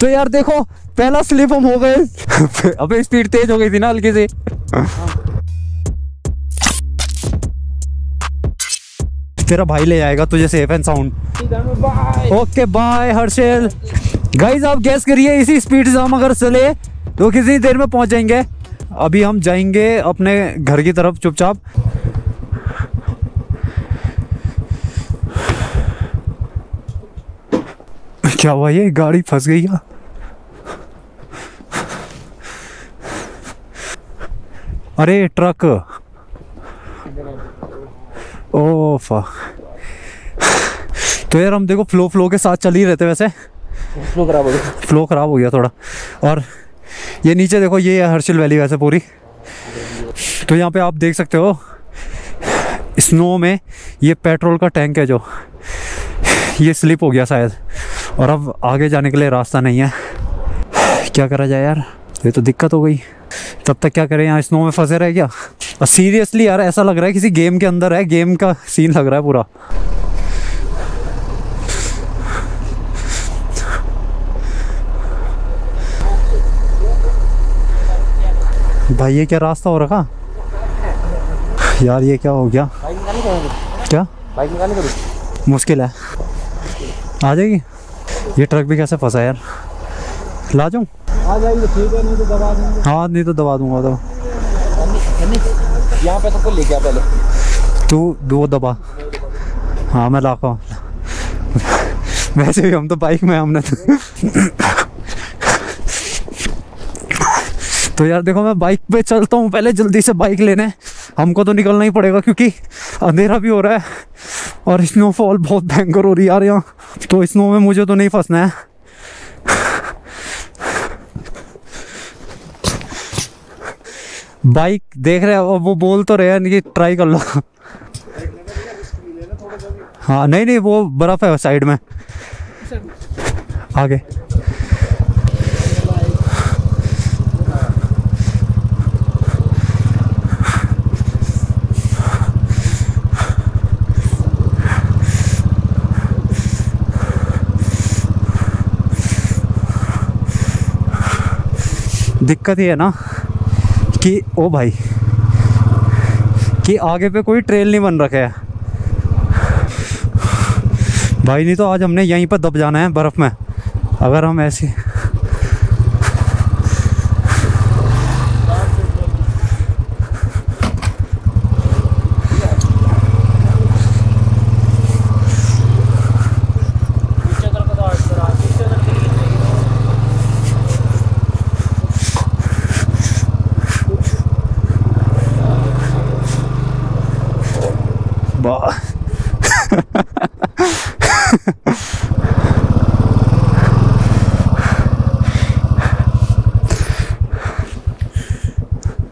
तो यार देखो पहला स्लिप हम हो गए। अबे स्पीड तेज हो गई थी ना हल्की से। तेरा भाई ले जाएगा तुझे safe and sound. Okay bye Harshil. Guys आप गैस करिए इसी स्पीड से हम अगर चले तो किसी देर में पहुंच जाएंगे। अभी हम जाएंगे अपने घर की तरफ चुपचाप। क्या हुआ, ये गाड़ी फंस गई क्या? अरे ट्रक, ओ फक। तो यार हम देखो फ्लो के साथ चल ही रहते, वैसे फ्लो खराब हो गया थोड़ा। और ये नीचे देखो, ये है हर्षिल वैली वैसे पूरी। तो यहाँ पे आप देख सकते हो स्नो में ये पेट्रोल का टैंक है जो ये स्लिप हो गया शायद, और अब आगे जाने के लिए रास्ता नहीं है। क्या करा जाए यार, ये तो दिक्कत हो गई। तब तक क्या करें, यहाँ स्नो में फंसे रहे क्या? और सीरियसली यार ऐसा लग रहा है किसी गेम के अंदर है, गेम का सीन लग रहा है पूरा। भाई ये क्या रास्ता हो रखा यार, ये क्या हो गया? क्या बाइक निकालने का मुश्किल है, आ जाएगी। ये ट्रक भी कैसे फंसा यार, ला जाऊँ? आ जाएगी ठीक है, नहीं तो दबा दूंगा। हाँ नहीं तो दबा दूंगा। तो यहाँ पे सबको लेके आ पहले तू, दो दबा। हाँ मैं लाता हूँ। वैसे भी हम तो बाइक में, हमने तो यार देखो मैं बाइक पे चलता हूँ पहले जल्दी से, बाइक लेने हमको तो निकलना ही पड़ेगा क्योंकि अंधेरा भी हो रहा है और स्नोफॉल बहुत भयंकर हो रही है यार यहाँ। तो स्नो में मुझे तो नहीं फंसना है। बाइक देख रहे हो, वो बोल तो रहे हैं कि ट्राई कर लो। हाँ नहीं, वो बर्फ है साइड में आगे। दिक्कत ये है ना कि ओ भाई कि आगे पे कोई ट्रेल नहीं बन रखे है भाई, नहीं तो आज हमने यहीं पर दब जाना है बर्फ़ में अगर हम ऐसे।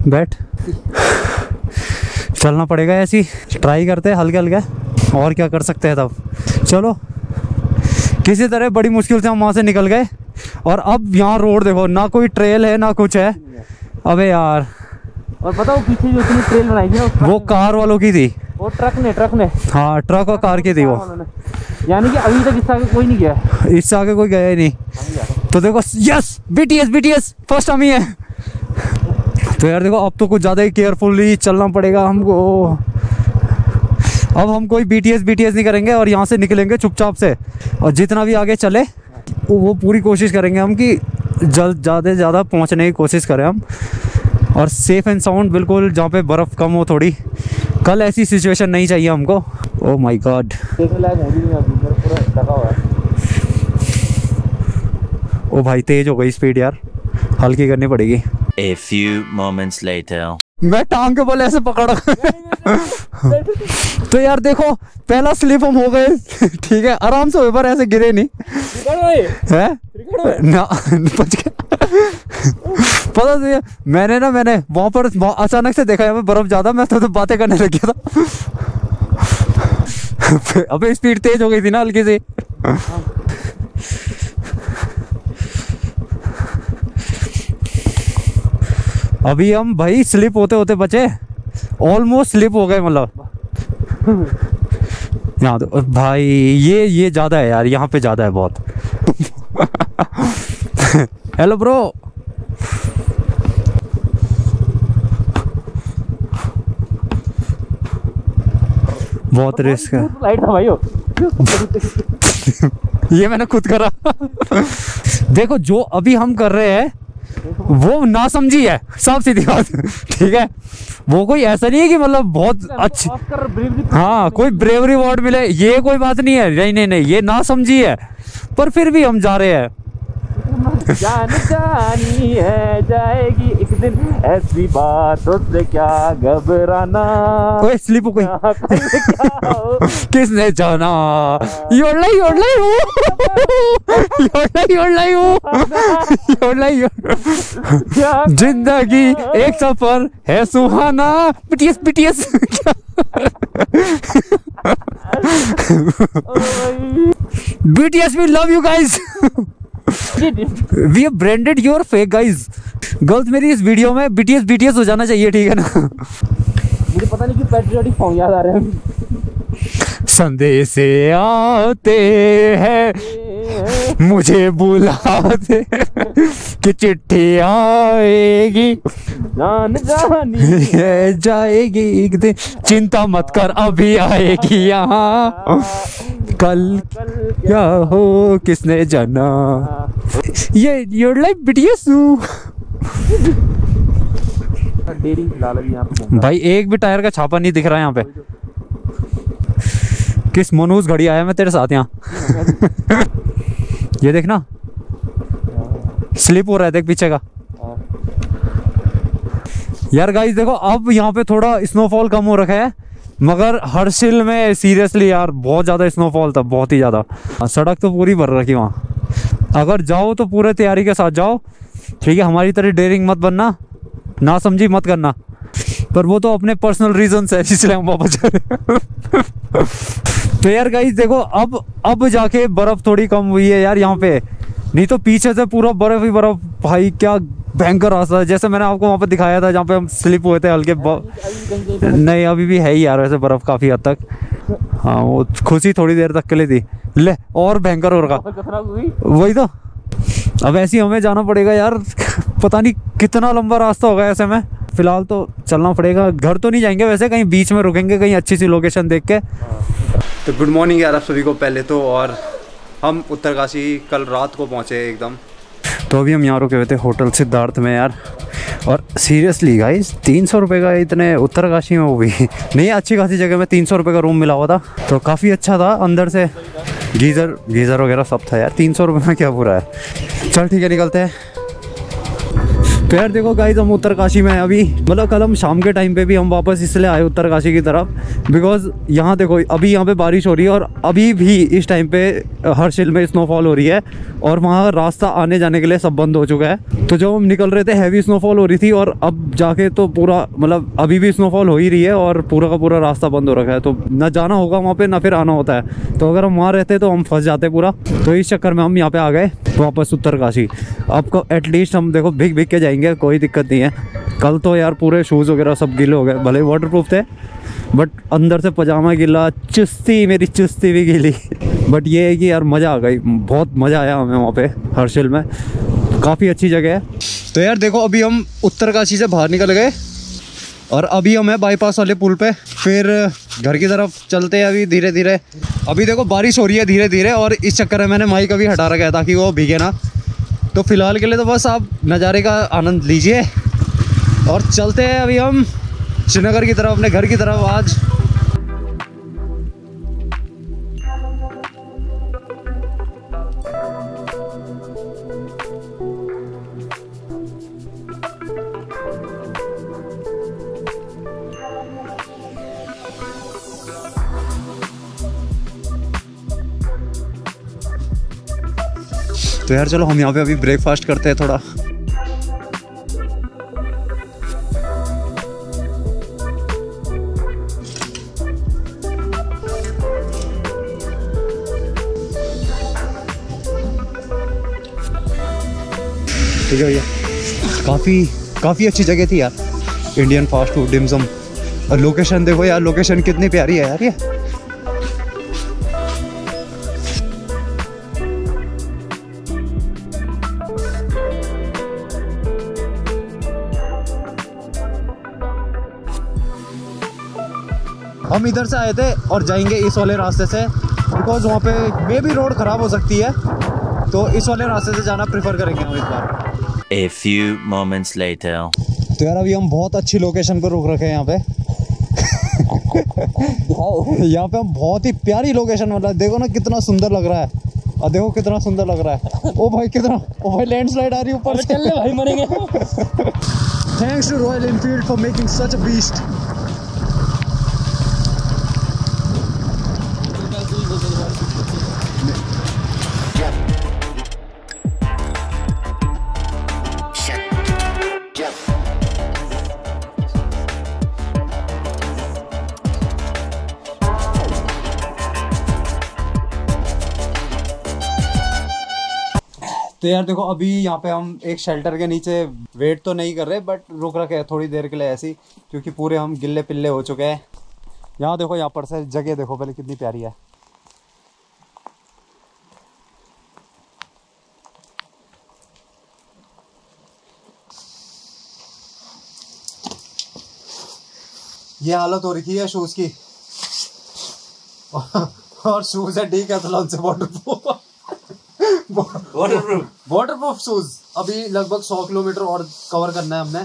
बैठ, चलना पड़ेगा ऐसी, ट्राई करते हैं हल्के हल्के, और क्या कर सकते हैं तब। चलो किसी तरह बड़ी मुश्किल से हम वहाँ से निकल गए। और अब यहाँ रोड देखो, ना कोई ट्रेल है ना कुछ है। अबे यार, और बताओ पीछे जो उसने ट्रेल बनाई है वो कार वालों की थी, वो ट्रक ने हाँ ट्रक और कार की थी वो, यानी कि अभी तक इससे आगे कोई नहीं गया, इससे आगे कोई गया ही नहीं। तो देखो यस BTS फर्स्ट हम ही है। तो यार देखो अब तो कुछ ज़्यादा ही केयरफुली चलना पड़ेगा हमको। अब हम कोई BTS नहीं करेंगे और यहाँ से निकलेंगे चुपचाप से, और जितना भी आगे चले वो पूरी कोशिश करेंगे हम कि जल्द ज़्यादा से ज़्यादा पहुँचने की कोशिश करें हम, और सेफ़ एंड साउंड बिल्कुल, जहाँ पे बर्फ़ कम हो थोड़ी। कल ऐसी सिचुएशन नहीं चाहिए हमको। ओह माय गॉड, ओ भाई तेज़ हो गई स्पीड यार, हल्की करनी पड़ेगी। A few moments later. मैं टांग के बल ऐसे पकड़ा। तो यार देखो पहला स्लिप हम हो गए। ठीक है आराम से, पर ऐसे गिरे नहीं है ना। पता नहीं मैंने वहाँ पर अचानक से देखा है बर्फ ज्यादा, मैं तो बातें करने लग गया था। अबे स्पीड तेज हो गई थी ना हल्की से। अभी हम भाई स्लिप होते होते बचे, ऑलमोस्ट स्लिप हो गए मतलब। यहाँ तो भाई ये ज़्यादा है यार, यहाँ पे ज़्यादा है बहुत। हेलो ब्रो, बहुत रिस्क है लाइट था भाई। ये मैंने खुद करा। देखो जो अभी हम कर रहे हैं वो ना समझी है, साफ सीधी बात, ठीक है। वो कोई ऐसा नहीं है कि मतलब बहुत अच्छी, हाँ कोई ब्रेवरी अवार्ड मिले, ये कोई बात नहीं है। नहीं नहीं नहीं, ये ना समझी है, पर फिर भी हम जा रहे हैं। जान जानी है जाएगी एक दिन, ऐसी बातों से क्या घबराना। ओए स्लिप हो गई। किसने जाना जिंदगी एक सफर है सुहाना। BTS BTS BTS we love you guys. We have branded your fake guys. Girls मेरी इस वीडियो में BTS BTS हो जाना चाहिए, ठीक है ना। मुझे पता नहीं क्यों पैट्रियोटिक सॉन्ग याद आ रहे हैं। संदेशे आते हैं मुझे बुलाते कि चिट्ठी आएगी, जान जानी है जाएगी एक दिन, चिंता मत कर अभी आएगी यहाँ, कल क्या हो किसने जाना। ये योर लाइफ BTS भाई, एक भी टायर का छापा नहीं दिख रहा है यहाँ पे। किस मनोज घड़ी आया मैं तेरे साथ यहाँ। ये देखना स्लिप हो रहा है, देख पीछे का यार। गाइस देखो अब यहाँ पे थोड़ा स्नोफॉल कम हो रखा है, मगर हर्षिल में सीरियसली यार बहुत ज़्यादा स्नोफॉल था, बहुत ही ज़्यादा। सड़क तो पूरी भर रखी वहाँ। अगर जाओ तो पूरे तैयारी के साथ जाओ, ठीक है। हमारी तरह डेयरिंग मत बनना, ना समझी मत करना। पर वो तो अपने पर्सनल रीजन है इसलिए हम वापस जा रहे हैं। तो यार गाइस देखो अब जाके बर्फ़ थोड़ी कम हुई है यार यहाँ पे, नहीं तो पीछे से पूरा बर्फ़ ही बर्फ़ भाई। क्या भयंकर रास्ता है, जैसे मैंने आपको वहाँ पे दिखाया था जहाँ पे हम स्लिप हुए थे हल्के। नहीं अभी भी है ही यार वैसे बर्फ़ काफ़ी हद तक। हाँ वो खुशी थोड़ी देर तक के लिए थी, ले और भयंकर हो रहा। वही तो, अब ऐसे ही हमें जाना पड़ेगा यार। पता नहीं कितना लंबा रास्ता होगा ऐसे में। फ़िलहाल तो चलना पड़ेगा, घर तो नहीं जाएंगे वैसे, कहीं बीच में रुकेंगे कहीं अच्छी सी लोकेशन देख के। तो गुड मॉर्निंग यार आप सभी को पहले तो। और हम उत्तरकाशी कल रात को पहुँचे एकदम। तो अभी हम यहाँ रुके हुए थे होटल सिद्धार्थ में यार। और सीरियसली गाइस 300 रुपये का इतने उत्तरकाशी में, वो भी नहीं अच्छी खासी जगह में 300 रुपये का रूम मिला हुआ था, तो काफ़ी अच्छा था। अंदर से गीज़र वगैरह सब था यार। 300 रुपये में क्या बुरा है। चल ठीक है निकलते हैं। तो यार देखो गाइस हम उत्तरकाशी में अभी, मतलब कल हम शाम के टाइम पे भी हम वापस इसलिए आए उत्तरकाशी की तरफ, बिकॉज यहाँ देखो अभी यहाँ पे बारिश हो रही है और अभी भी इस टाइम पे हर्षिल में स्नोफॉल हो रही है और वहाँ रास्ता आने जाने के लिए सब बंद हो चुका है। तो जब हम निकल रहे थे हैवी स्नोफॉल हो रही थी और अब जाके तो पूरा, मतलब अभी भी स्नोफॉल हो ही रही है और पूरा का पूरा रास्ता बंद हो रखा है। तो ना जाना होगा वहाँ पर ना फिर आना होता है। तो अगर हम वहाँ रहते तो हम फंस जाते पूरा। तो इस चक्कर में हम यहाँ पर आ गए वापस उत्तरकाशी। आपको एटलीस्ट हम देखो भीग भीग के जाएंगे, कोई दिक्कत नहीं है। कल तो यार पूरे शूज़ वगैरह सब गीले हो गए, भले वाटरप्रूफ थे बट अंदर से पजामा गीला, चुस्ती मेरी चुस्ती भी गीली। बट ये है कि यार मज़ा आ गई, बहुत मज़ा आया हमें वहाँ पे हर्षिल में, काफ़ी अच्छी जगह है। तो यार देखो अभी हम उत्तरकाशी से बाहर निकल गए और अभी हम है बाईपास वाले पुल पे, फिर घर की तरफ चलते हैं अभी धीरे धीरे। अभी देखो बारिश हो रही है धीरे धीरे और इस चक्कर में मैंने माइक अभी हटा रखा है ताकि वो भीगे ना। तो फिलहाल के लिए तो बस आप नज़ारे का आनंद लीजिए और चलते हैं अभी हम श्रीनगर की तरफ, अपने घर की तरफ आज। तो यार चलो हम यहाँ पे अभी ब्रेकफास्ट करते हैं थोड़ा। ठीक है भैया, काफ़ी अच्छी जगह थी यार। इंडियन फास्ट फूड, डिमसम, और लोकेशन देखो यार, लोकेशन कितनी प्यारी है यार ये। हम इधर से आए थे और जाएंगे इस वाले रास्ते से, बिकॉज वहाँ पे मे बी रोड ख़राब हो सकती है, तो इस वाले रास्ते से जाना प्रेफर करेंगे हम इस बार। A few moments later. तो यार अभी हम बहुत अच्छी लोकेशन पर रुक रखे हैं यहाँ पे। यहाँ पे हम बहुत ही प्यारी लोकेशन, मतलब देखो ना कितना सुंदर लग रहा है, और देखो कितना सुंदर लग रहा है। ओ भाई कितना, ओ भाई लैंडस्लाइड आ रही है ऊपर, चल ले भाई मरेंगे। Thanks to Royal Enfield for making such a beast. तो यार देखो अभी यहाँ पे हम एक शेल्टर के नीचे वेट तो नहीं कर रहे, बट रुक रखे हैं थोड़ी देर के लिए ऐसी, क्योंकि पूरे हम गिल्ले पिल्ले हो चुके हैं। यहाँ देखो, यहाँ पर से जगह देखो पहले कितनी प्यारी है। ये हालत हो रखी है शूज की, और शूज है ठीक है तो से वाटरप्रूफ वाटरप्रूफ शूज। अभी लगभग 100 किलोमीटर और कवर करना है हमने।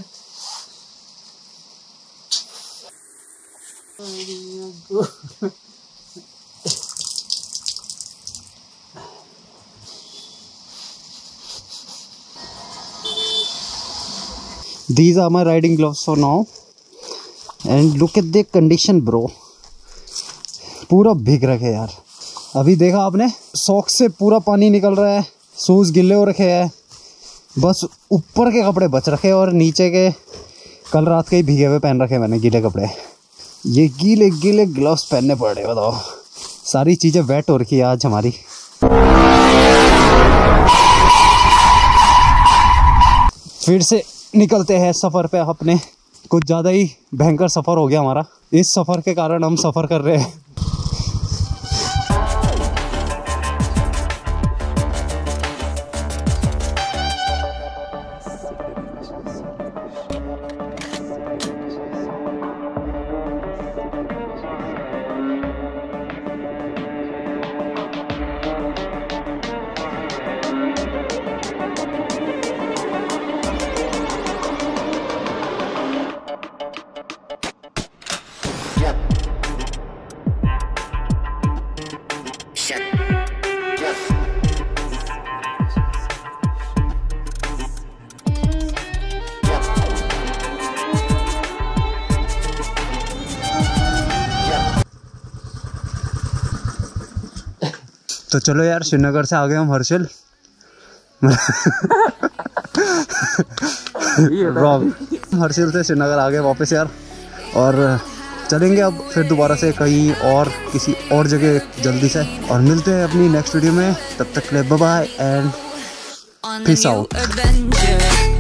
These are my riding gloves for now and look at the condition bro, पूरा भीग रखे यार। अभी देखा आपने, सॉक्स से पूरा पानी निकल रहा है, शूज़ गिले हो रखे हैं, बस ऊपर के कपड़े बच रखे और नीचे के कल रात के ही भीगे हुए पहन रखे मैंने गीले कपड़े। ये गीले गीले ग्लव्स पहनने पड़ रहे, बताओ सारी चीज़ें वेट हो रखी है आज हमारी। फिर से निकलते हैं सफ़र पे अपने, कुछ ज़्यादा ही भयंकर सफ़र हो गया हमारा, इस सफ़र के कारण हम सफ़र कर रहे हैं। तो चलो यार श्रीनगर से आ गए हम हर्षिल। हर्षिल से श्रीनगर आ गए वापस यार, और चलेंगे अब फिर दोबारा से कहीं और किसी और जगह जल्दी से, और मिलते हैं अपनी नेक्स्ट वीडियो में। तब तक के लिए bye bye and peace out.